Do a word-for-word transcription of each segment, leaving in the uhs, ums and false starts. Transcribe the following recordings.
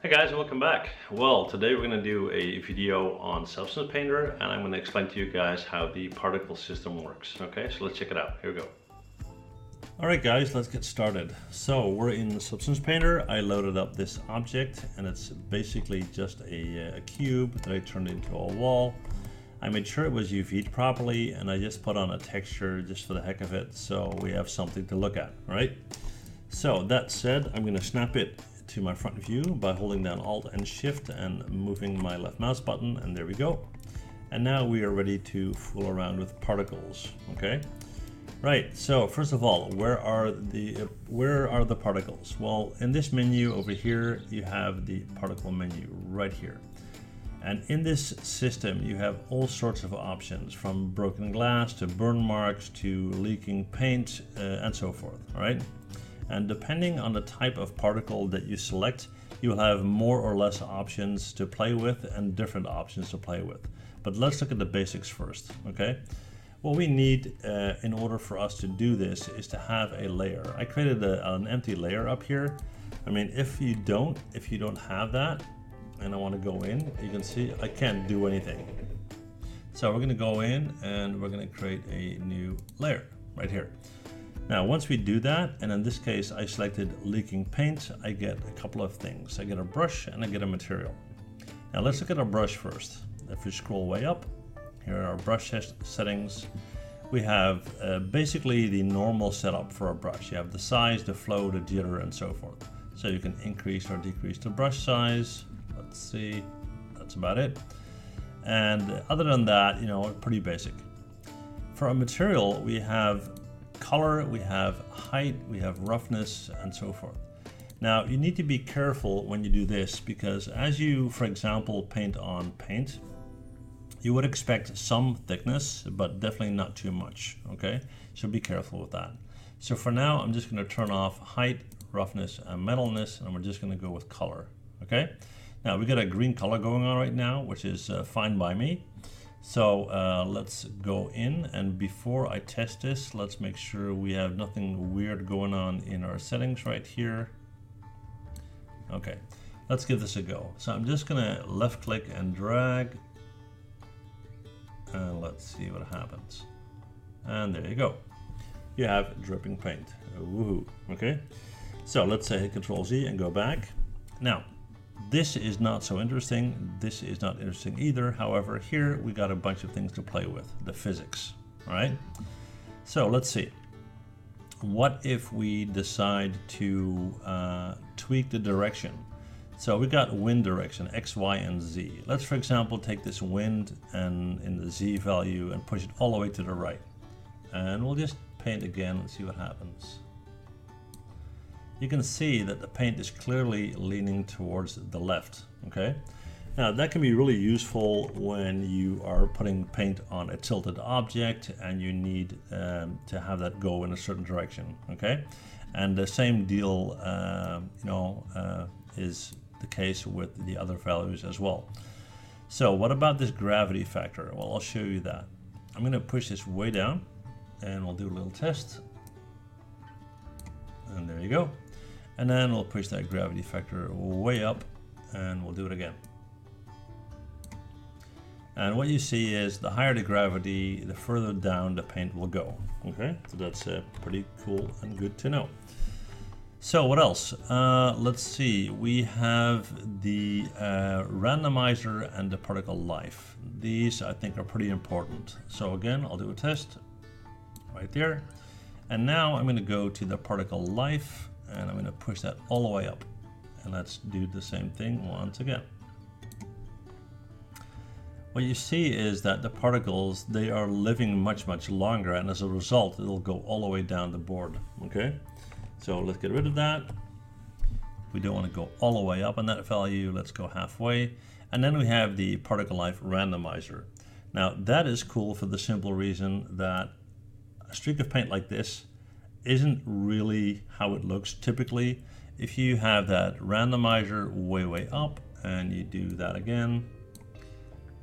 Hey guys, welcome back. Well, today we're going to do a video on Substance Painter and I'm going to explain to you guys how the particle system works. Okay, so let's check it out. Here we go. Alright guys, let's get started. So we're in Substance Painter. I loaded up this object and it's basically just a, a cube that I turned into a wall. I made sure it was U V'd properly and I just put on a texture just for the heck of it so we have something to look at, right? So that said, I'm going to snap it to my front view by holding down Alt and Shift and moving my left mouse button, and there we go. And now we are ready to fool around with particles. Okay, right. So first of all, where are the where are the particles? Well, in this menu over here, you have the particle menu right here, and in this system, you have all sorts of options from broken glass to burn marks to leaking paint uh, and so forth. All right. And depending on the type of particle that you select, you will have more or less options to play with and different options to play with. But let's look at the basics first, okay? What we need uh, in order for us to do this is to have a layer. I created a, an empty layer up here. I mean, if you don't, if you don't have that, and I want to go in, you can see I can't do anything. So we're going to go in and we're going to create a new layer right here. Now, once we do that, and in this case, I selected leaking paint, I get a couple of things. I get a brush and I get a material. Now let's look at our brush first. If we scroll way up, here are our brush settings. We have uh, basically the normal setup for a brush. You have the size, the flow, the jitter, and so forth. So you can increase or decrease the brush size. Let's see, that's about it. And other than that, you know, pretty basic. For our material, we have color, we have height, we have roughness, and so forth. Now you need to be careful when you do this because as you, for example, paint on paint, you would expect some thickness, but definitely not too much, okay? So be careful with that. So for now, I'm just gonna turn off height, roughness, and metalness, and we're just gonna go with color, okay? Now we got a green color going on right now, which is uh, fine by me. So uh, let's go in, and before I test this, let's make sure we have nothing weird going on in our settings right here. Okay, let's give this a go. So I'm just gonna left click and drag, and let's see what happens. And there you go. You have dripping paint, woohoo, okay? So let's say hit Control Z and go back. Now, this is not so interesting. This is not interesting either. However, here we got a bunch of things to play with, the physics, right? So let's see. What if we decide to uh, tweak the direction? So we got wind direction, X, Y, and Z. Let's, for example, take this wind and in the Z value and push it all the way to the right. And we'll just paint again and see what happens. You can see that the paint is clearly leaning towards the left, okay? Now that can be really useful when you are putting paint on a tilted object and you need um, to have that go in a certain direction, okay? And the same deal uh, you know, uh, is the case with the other values as well. So what about this gravity factor? Well, I'll show you that. I'm gonna push this way down and we'll do a little test. And there you go. And then we'll push that gravity factor way up and we'll do it again. And what you see is the higher the gravity, the further down the paint will go. Okay, so that's uh, pretty cool and good to know. So what else? Uh, let's see, we have the uh, randomizer and the particle life. These I think are pretty important. So again, I'll do a test right there. And now I'm going to go to the particle life and I'm going to push that all the way up. And let's do the same thing once again. What you see is that the particles, they are living much, much longer. And as a result, it'll go all the way down the board. Okay. So let's get rid of that. We don't want to go all the way up on that value. Let's go halfway. And then we have the particle life randomizer. Now that is cool for the simple reason that a streak of paint like this isn't really how it looks typically. If you have that randomizer way, way up and you do that again,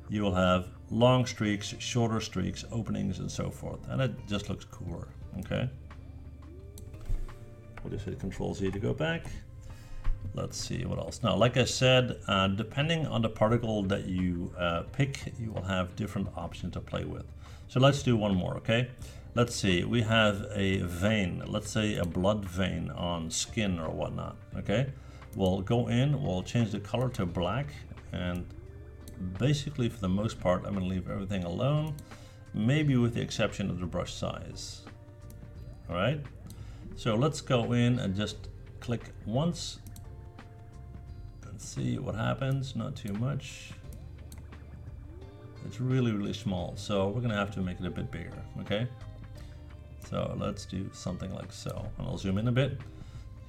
you will have long streaks, shorter streaks, openings, and so forth. And it just looks cooler, okay? We'll just hit Control Z to go back. Let's see what else. Now, like I said, uh, depending on the particle that you uh, pick, you will have different options to play with. So let's do one more, okay? Let's see, we have a vein, let's say a blood vein on skin or whatnot, okay? We'll go in, we'll change the color to black, and basically for the most part, I'm gonna leave everything alone, maybe with the exception of the brush size, all right? So let's go in and just click once and see what happens, not too much. It's really, really small, so we're gonna have to make it a bit bigger, okay? So let's do something like so, and I'll zoom in a bit.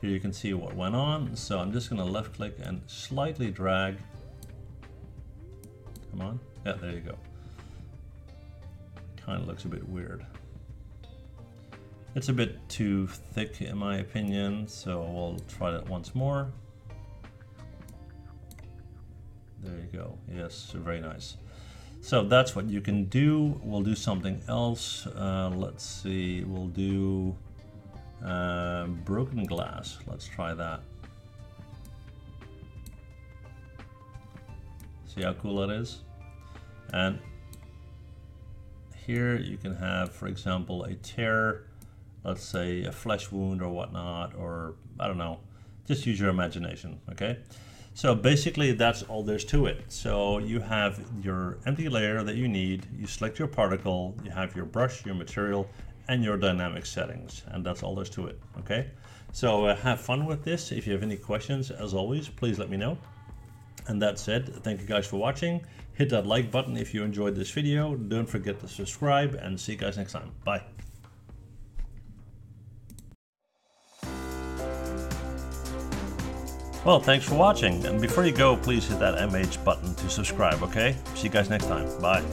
Here you can see what went on, so I'm just gonna left click and slightly drag. Come on, yeah, there you go. Kinda looks a bit weird. It's a bit too thick in my opinion, so we'll try that once more. There you go, yes, very nice. So that's what you can do. We'll do something else. Uh, let's see, we'll do uh, broken glass. Let's try that. See how cool that is? And here you can have, for example, a tear, let's say a flesh wound or whatnot, or I don't know, just use your imagination, okay? So basically that's all there's to it. So you have your empty layer that you need, you select your particle, you have your brush, your material, and your dynamic settings, and that's all there's to it, okay? So uh, have fun with this. If you have any questions, as always, please let me know. And that's it. Thank you guys for watching. Hit that like button if you enjoyed this video. Don't forget to subscribe, and see you guys next time. Bye. Well, thanks for watching, and before you go, please hit that M H button to subscribe, okay? See you guys next time. Bye.